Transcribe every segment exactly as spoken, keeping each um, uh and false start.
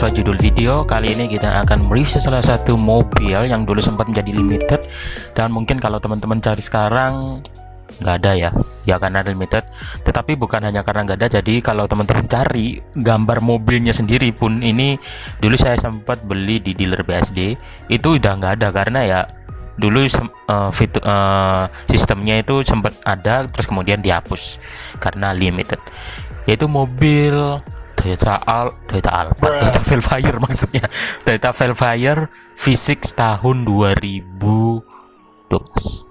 sesuai judul video, kali ini kita akan mereview salah satu mobil yang dulu sempat menjadi limited dan mungkin kalau teman-teman cari sekarang nggak ada ya, ya karena limited. Tetapi bukan hanya karena nggak ada, jadi kalau teman-teman cari gambar mobilnya sendiri pun, ini dulu saya sempat beli di dealer B S D, itu udah nggak ada karena ya dulu uh, fitur, uh, sistemnya itu sempat ada terus kemudian dihapus karena limited, yaitu mobil Toyota Al Toyota Alphard, Bruh. Toyota Vellfire maksudnya Toyota Vellfire V enam tahun dua ribu dua belas.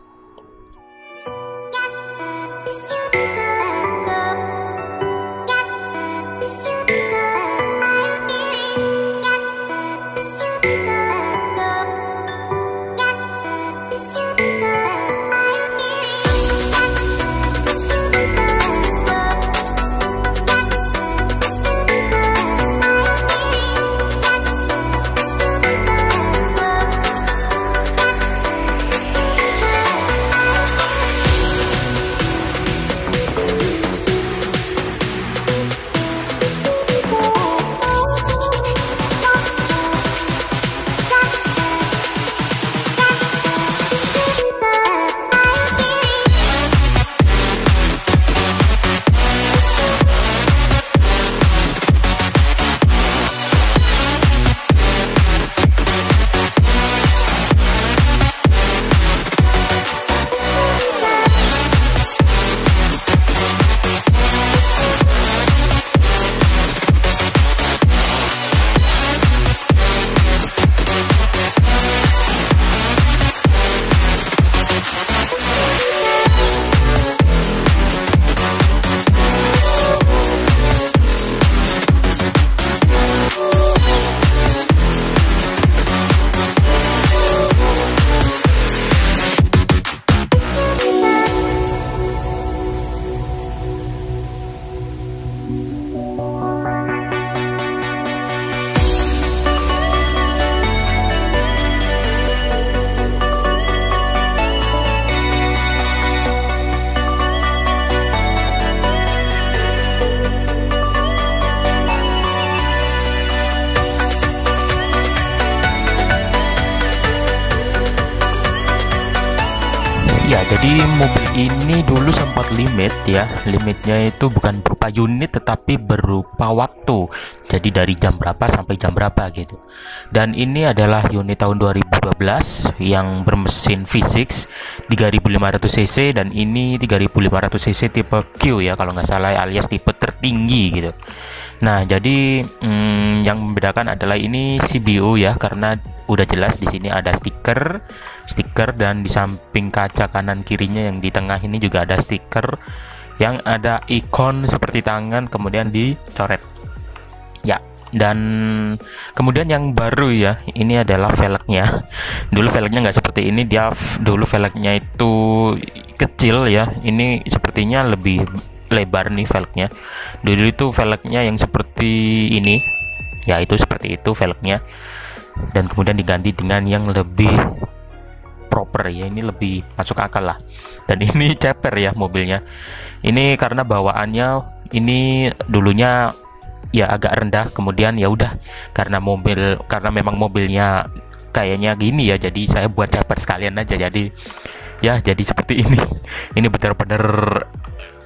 Ya, jadi mobil ini dulu sempat limit ya, limitnya itu bukan berupa unit tetapi berupa waktu, jadi dari jam berapa sampai jam berapa gitu. Dan ini adalah unit tahun dua ribu dua belas yang bermesin V enam tiga ribu lima ratus cc, dan ini tiga ribu lima ratus cc tipe Q ya kalau nggak salah, alias tipe tertinggi gitu. Nah jadi hmm, yang membedakan adalah ini C B O ya, karena udah jelas di sini ada stiker, stiker dan di samping kaca kanan kirinya yang di tengah ini juga ada stiker yang ada ikon seperti tangan kemudian dicoret. Ya, dan kemudian yang baru ya, ini adalah velgnya. Dulu velgnya nggak seperti ini, dia dulu velgnya itu kecil ya. Ini sepertinya lebih lebar nih velgnya. Dulu itu velgnya yang seperti ini. Ya, itu seperti itu velgnya. Dan kemudian diganti dengan yang lebih proper ya, ini lebih masuk akal lah. Dan ini ceper ya mobilnya, ini karena bawaannya ini dulunya ya agak rendah, kemudian ya udah karena mobil karena memang mobilnya kayaknya gini ya, jadi saya buat ceper sekalian aja, jadi ya jadi seperti ini. Ini benar-benar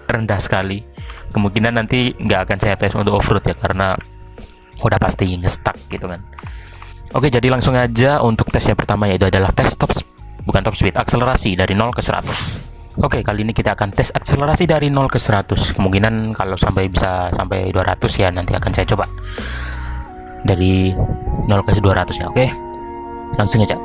rendah sekali, kemungkinan nanti nggak akan saya tes untuk off-road ya karena udah pasti nge-stuck gitu kan. Oke, jadi langsung aja untuk tes yang pertama, yaitu adalah tes top bukan top speed, akselerasi dari nol ke seratus. Oke, kali ini kita akan tes akselerasi dari nol ke seratus. Kemungkinan kalau sampai bisa sampai dua ratus ya nanti akan saya coba. Dari nol ke dua ratus ya, oke. Langsung aja.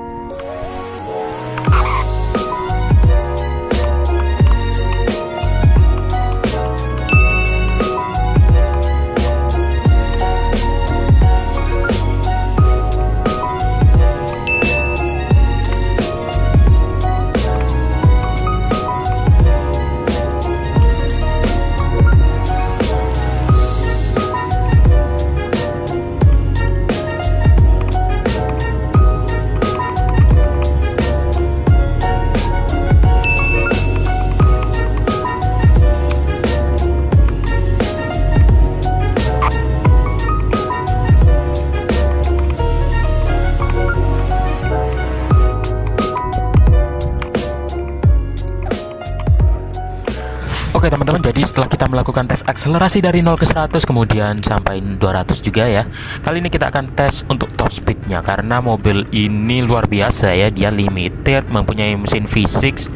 Oke teman-teman, jadi setelah kita melakukan tes akselerasi dari nol ke seratus kemudian sampai dua ratus juga ya, kali ini kita akan tes untuk top speednya karena mobil ini luar biasa ya, dia limited, mempunyai mesin V enam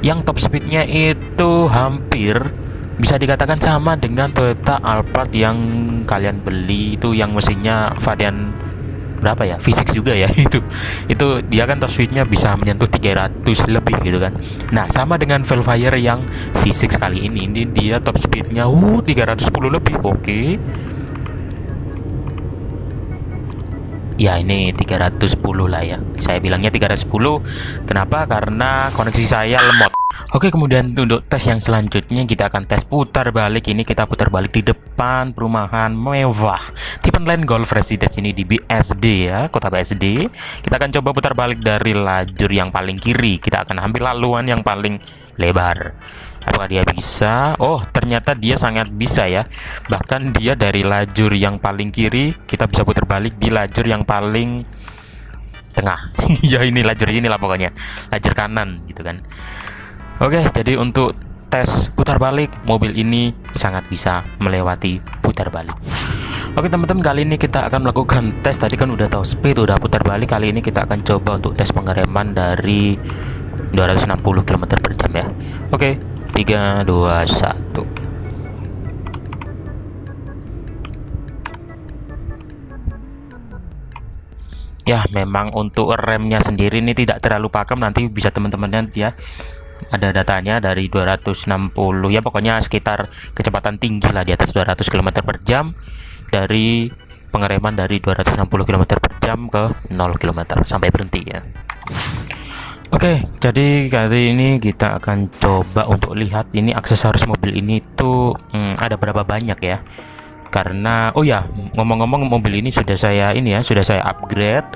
yang top speednya itu hampir bisa dikatakan sama dengan Toyota Alphard yang kalian beli itu, yang mesinnya varian berapa ya, V enam juga ya, itu itu dia kan top speednya bisa menyentuh tiga ratus lebih gitu kan. Nah sama dengan Vellfire yang V enam kali ini, ini dia top speednya uh tiga ratus sepuluh lebih. Oke okay. Ya ini tiga ratus sepuluh lah ya, saya bilangnya tiga ratus sepuluh, kenapa? Karena koneksi saya lemot. Oke, kemudian untuk tes yang selanjutnya kita akan tes putar balik. Ini kita putar balik di depan perumahan mewah tipe lain Golf Residence ini di B S D ya, kota B S D. Kita akan coba putar balik dari lajur yang paling kiri, kita akan ambil laluan yang paling lebar. Apakah dia bisa? Oh ternyata dia sangat bisa ya, bahkan dia dari lajur yang paling kiri kita bisa putar balik di lajur yang paling tengah ya, ini lajur inilah pokoknya, lajur kanan gitu kan. Oke, jadi untuk tes putar balik mobil ini sangat bisa melewati putar balik. Oke teman-teman, kali ini kita akan melakukan tes, tadi kan udah top speed, udah putar balik, kali ini kita akan coba untuk tes pengereman dari dua ratus enam puluh kilometer per jam ya. Oke, tiga, dua, satu. Ya memang untuk remnya sendiri ini tidak terlalu pakem, nanti bisa teman-teman lihat ya, ada datanya dari dua ratus enam puluh ya, pokoknya sekitar kecepatan tinggi lah di atas dua ratus kilometer per jam, dari pengereman dari dua ratus enam puluh kilometer per jam ke nol kilometer sampai berhenti ya. Oke, jadi kali ini kita akan coba untuk lihat ini aksesoris mobil ini tuh hmm, ada berapa banyak ya, karena oh ya ngomong-ngomong mobil ini sudah saya ini ya sudah saya upgrade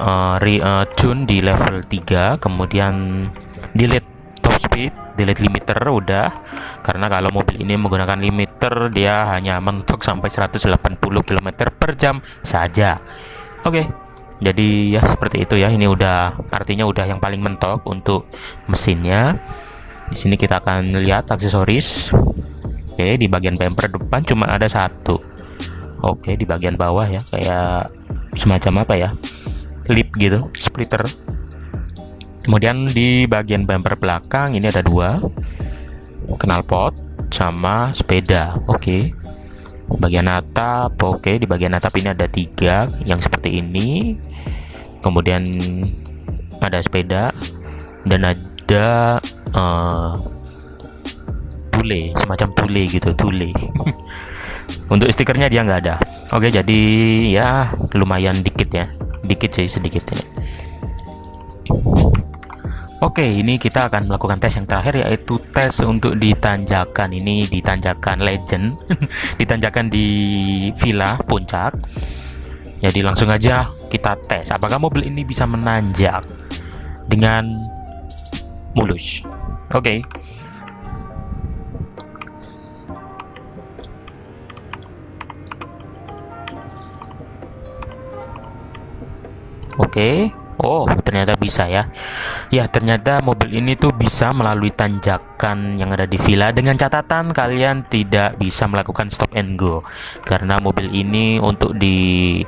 uh, re uh, tune di level tiga, kemudian delete top speed, delete limiter udah, karena kalau mobil ini menggunakan limiter dia hanya mentok sampai seratus delapan puluh kilometer per jam saja. Oke okay. Jadi ya seperti itu ya, ini udah artinya udah yang paling mentok untuk mesinnya. Di sini kita akan lihat aksesoris. Oke okay, di bagian bumper depan cuma ada satu. Oke okay, di bagian bawah ya kayak semacam apa ya, lip gitu, splitter. Kemudian di bagian bumper belakang ini ada dua, knalpot sama sepeda. Oke okay. Bagian atap, oke okay. Di bagian atap ini ada tiga yang seperti ini, kemudian ada sepeda dan ada uh, tule, semacam tule gitu, tule. Untuk stikernya dia nggak ada. Oke okay, jadi ya lumayan dikit ya, dikit sih sedikit ya. Oke, ini kita akan melakukan tes yang terakhir yaitu tes untuk di tanjakan. Ini di tanjakan legend, di tanjakan di Villa Puncak. Jadi langsung aja kita tes apakah mobil ini bisa menanjak dengan mulus. Oke. Oke. Oh ternyata bisa ya. Ya ternyata mobil ini tuh bisa melalui tanjakan yang ada di villa, dengan catatan kalian tidak bisa melakukan stop and go, karena mobil ini untuk di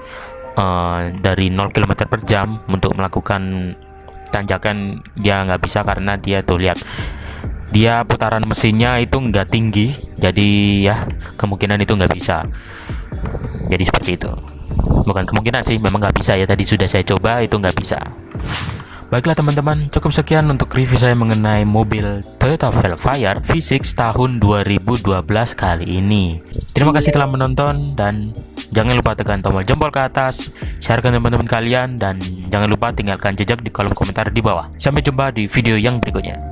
uh, dari nol kilometer per jam untuk melakukan tanjakan dia nggak bisa, karena dia tuh lihat dia putaran mesinnya itu nggak tinggi, jadi ya kemungkinan itu nggak bisa. Jadi seperti itu. Bukan kemungkinan sih, memang nggak bisa ya, tadi sudah saya coba itu nggak bisa. Baiklah teman-teman, cukup sekian untuk review saya mengenai mobil Toyota Vellfire V enam tahun dua ribu dua belas kali ini. Terima kasih telah menonton dan jangan lupa tekan tombol jempol ke atas, share ke teman-teman kalian, dan jangan lupa tinggalkan jejak di kolom komentar di bawah. Sampai jumpa di video yang berikutnya.